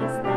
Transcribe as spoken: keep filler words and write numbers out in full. Namaste.